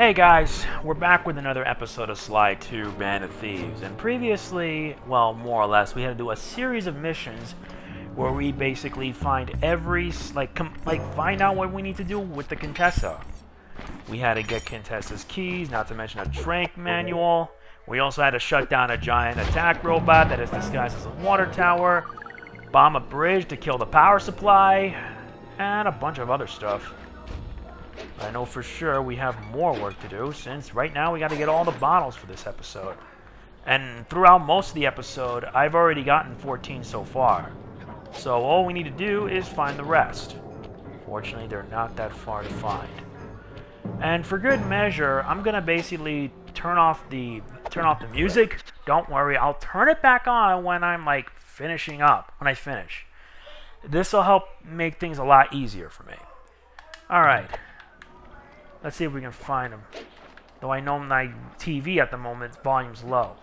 Hey guys, we're back with another episode of Sly 2: Band of Thieves, and previously, well, more or less, we had to do a series of missions where we basically find every, find out what we need to do with the Contessa. We had to get Contessa's keys, not to mention a trank manual. We also had to shut down a giant attack robot that is disguised as a water tower, bomb a bridge to kill the power supply, and a bunch of other stuff. I know for sure we have more work to do, since right now we got to get all the bottles for this episode. And throughout most of the episode, I've already gotten 14 so far. So all we need to do is find the rest. Fortunately, they're not that far to find. And for good measure, I'm gonna basically turn off the music. Don't worry, I'll turn it back on when I'm finishing up. When I finish, this will help make things a lot easier for me. All right. Let's see if we can find them. Though I know my TV at the moment, volume's low.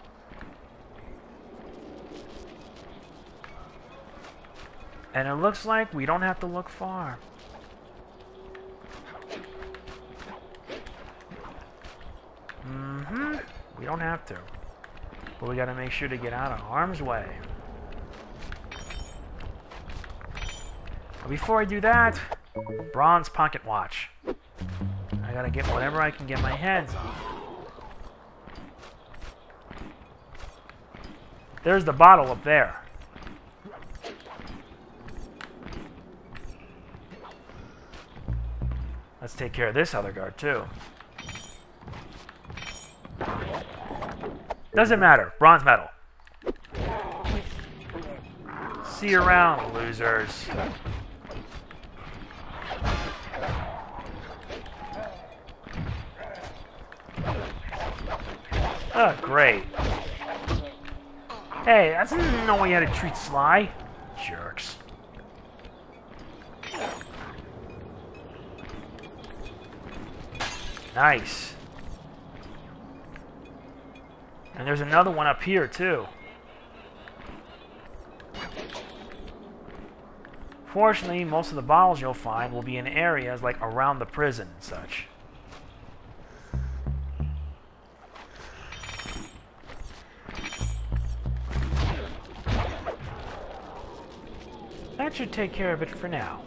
And it looks like we don't have to look far. We don't have to. But we gotta make sure to get out of harm's way. But before I do that, bronze pocket watch. I gotta get whatever I can get my hands on. There's the bottle up there. Let's take care of this other guard too. Doesn't matter. Bronze medal. See you around, losers. Oh, great. Hey, that's no way how to treat Sly. Jerks. Nice. And there's another one up here, too. Fortunately, most of the bottles you'll find will be in areas like around the prison and such. That should take care of it for now.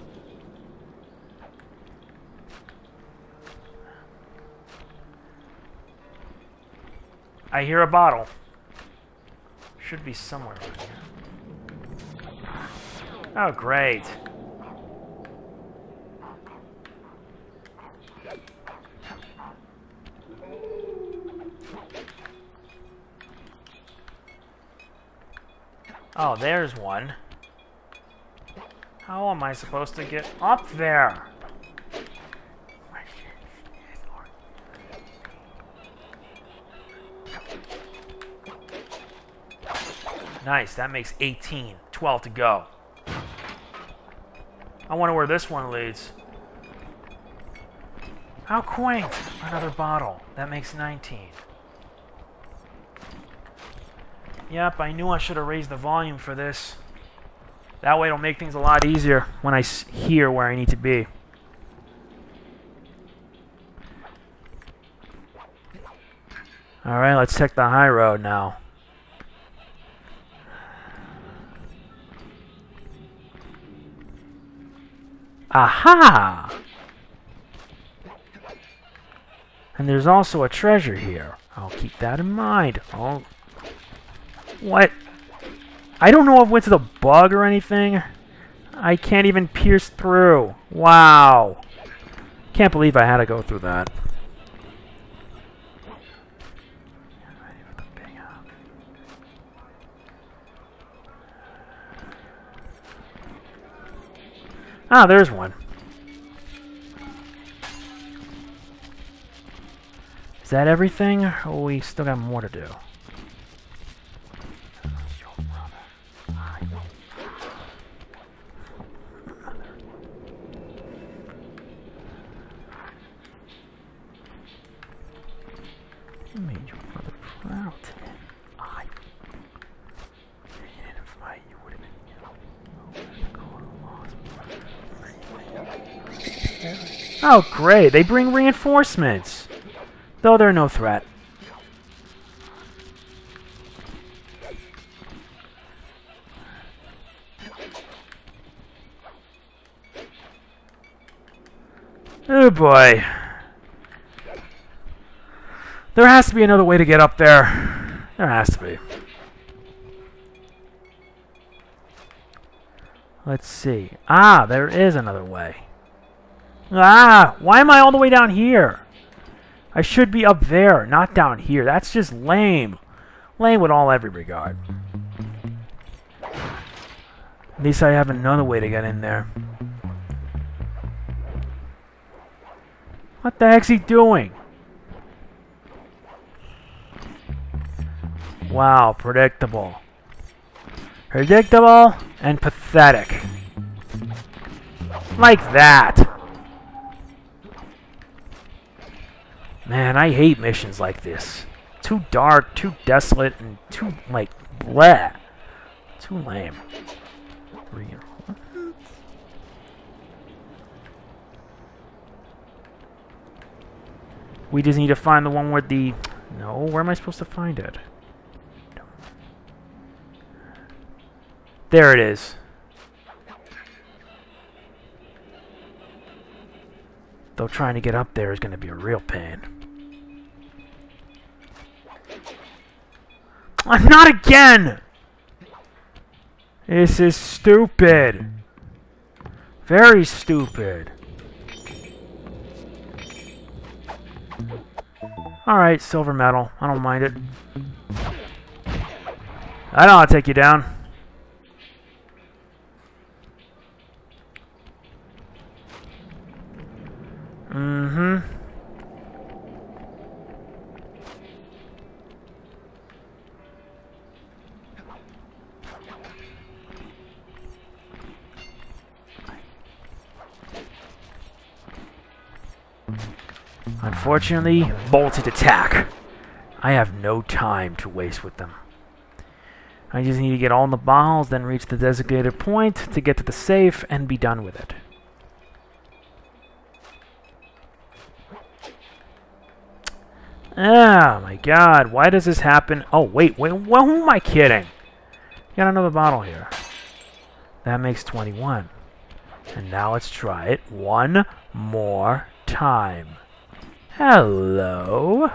I hear a bottle. Should be somewhere right here. Oh, great. Oh, there's one. How am I supposed to get up there? Nice, that makes 18. 12 to go. I wonder where this one leads. How quaint! Another bottle. That makes 19. Yep, I knew I should have raised the volume for this. That way it'll make things a lot easier when I hear where I need to be. Alright, let's take the high road now. Aha! And there's also a treasure here. I'll keep that in mind. Oh. What? I don't know if it's a bug or anything. I can't even pierce through. Wow. Can't believe I had to go through that. Ah, there's one. Is that everything? Oh, we still got more to do. Oh, great. They bring reinforcements. though they're no threat. Oh boy. There has to be another way to get up there. There has to be. Let's see. Ah, there is another way. Ah, why am I all the way down here? I should be up there, not down here. That's just lame. Lame with all every regard. At least I have another way to get in there. What the heck's he doing? Wow, predictable. Predictable and pathetic. Like that. Man, I hate missions like this. Too dark, too desolate, and too, like, bleh. Too lame. We just need to find the one where the... No, where am I supposed to find it? There it is. Though trying to get up there is going to be a real pain. Not again! This is stupid. Very stupid. Alright, silver medal. I don't mind it. I know I'll take you down. Mm-hmm. Unfortunately, bolted attack. I have no time to waste with them. I just need to get all the balls, then reach the designated point to get to the safe and be done with it. Oh my god, why does this happen? Oh, wait, who am I kidding? Got another bottle here. That makes 21. And now let's try it one more time. Hello.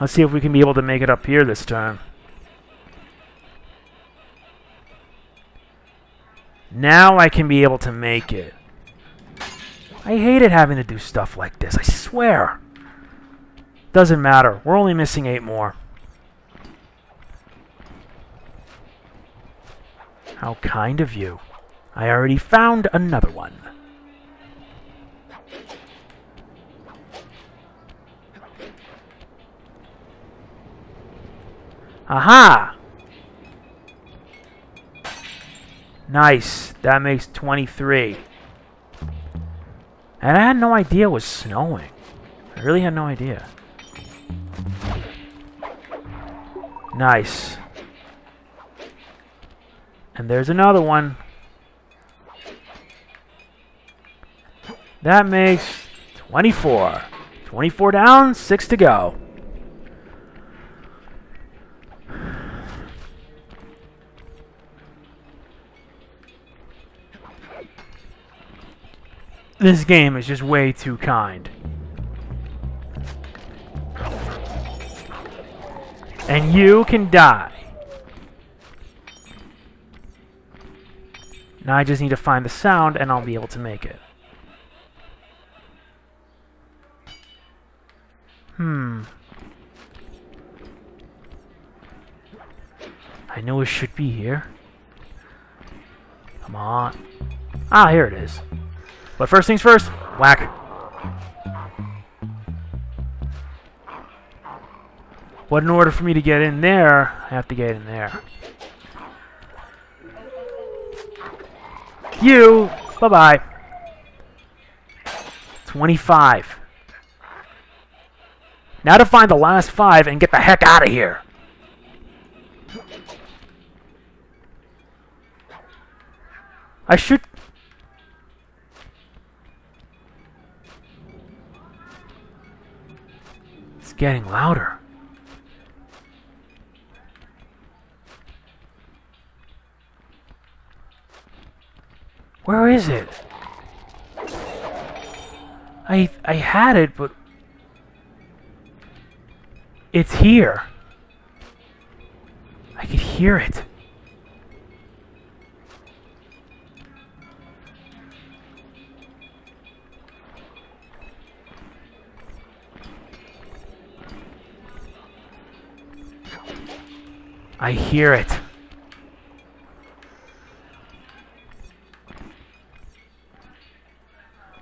Let's see if we can be able to make it up here this time. Now I can be able to make it. I hated having to do stuff like this, I swear. Doesn't matter. We're only missing 8 more. How kind of you. I already found another one. Aha! Nice. That makes 23. And I had no idea it was snowing. I really had no idea. Nice. And there's another one. That makes 24. 24 down, 6 to go. This game is just way too kind. And you can die. Now I just need to find the sound and I'll be able to make it. I know it should be here. Come on. Ah, here it is. But first things first, whack. But in order for me to get in there, I have to get in there. You! Bye-bye. 25. Now to find the last 5 and get the heck out of here. I should... It's getting louder. Where is it? I had it, but it's here. I could hear it. I hear it.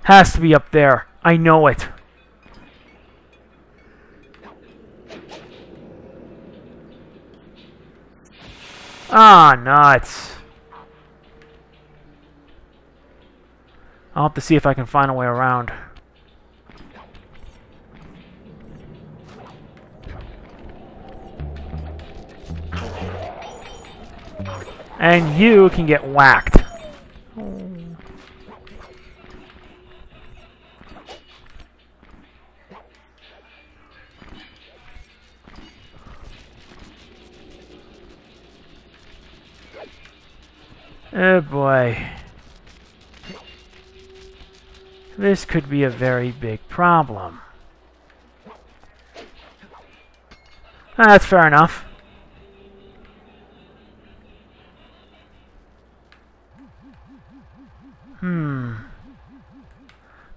Has to be up there. I know it. Ah, nuts. I'll have to see if I can find a way around. And you can get whacked. Oh boy. This could be a very big problem. That's fair enough.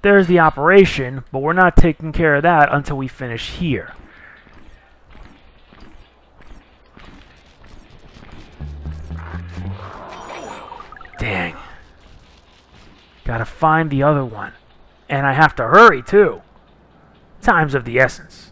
There's the operation, but we're not taking care of that until we finish here. Dang. Gotta find the other one. And I have to hurry, too. Time's of the essence.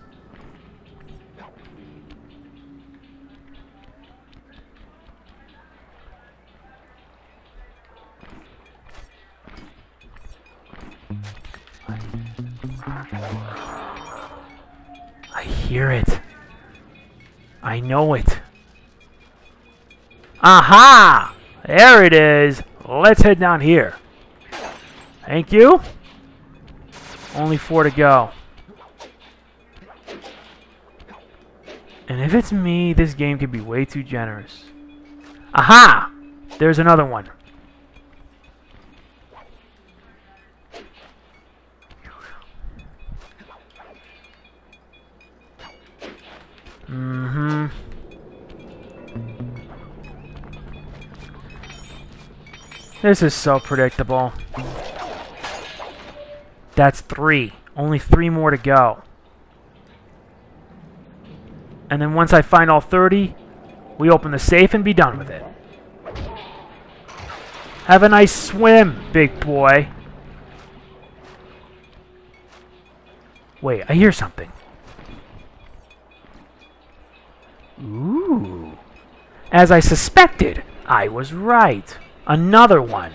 I hear it. I know it. Aha! There it is. Let's head down here. Thank you. Only 4 to go. And if it's me, this game could be way too generous. Aha! There's another one. This is so predictable. That's 3. Only 3 more to go. And then once I find all 30, we open the safe and be done with it. Have a nice swim, big boy. Wait, I hear something. Ooh. As I suspected, I was right. Another one.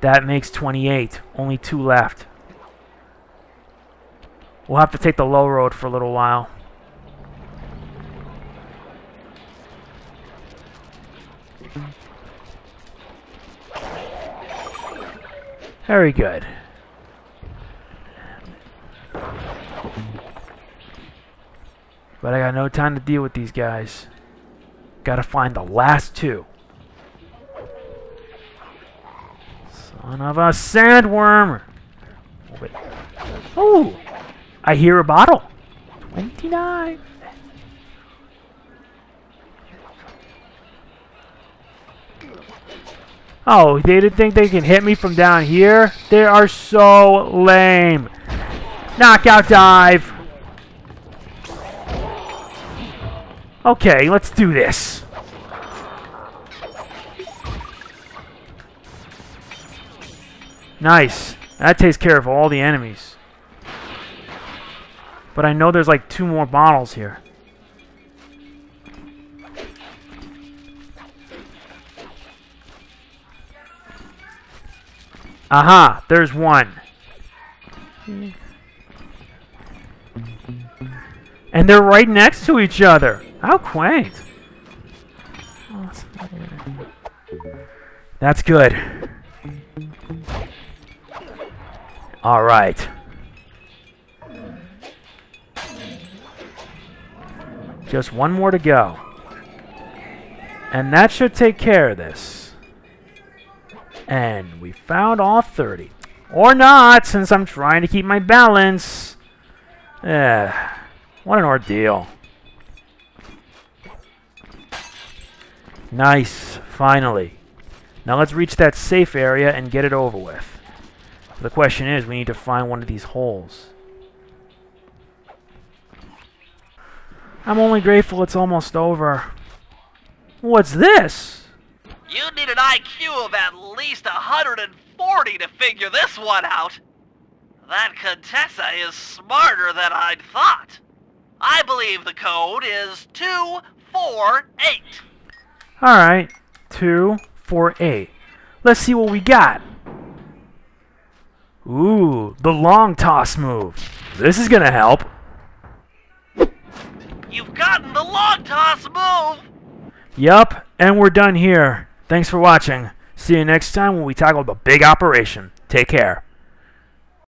That makes 28. Only 2 left. We'll have to take the low road for a little while. Very good. But I got no time to deal with these guys. Gotta find the last 2. Son of a sandworm! Oh! I hear a bottle! 29! Oh, they didn't think they can hit me from down here? They are so lame! Knockout dive! Okay, let's do this. Nice. That takes care of all the enemies. But I know there's like 2 more bottles here. Aha, there's 1. And they're right next to each other. How quaint. That's good. All right. Just one more to go. And that should take care of this. And we found all 30. Or not, since I'm trying to keep my balance. What an ordeal. Nice, finally. Now let's reach that safe area and get it over with. The question is, we need to find one of these holes. I'm only grateful it's almost over. What's this? You need an IQ of at least 140 to figure this one out. That Contessa is smarter than I'd thought. I believe the code is 248. Alright, 248. Let's see what we got. Ooh, the long toss move. This is gonna help. You've gotten the long toss move! Yup, and we're done here. Thanks for watching. See you next time when we tackle the big operation. Take care.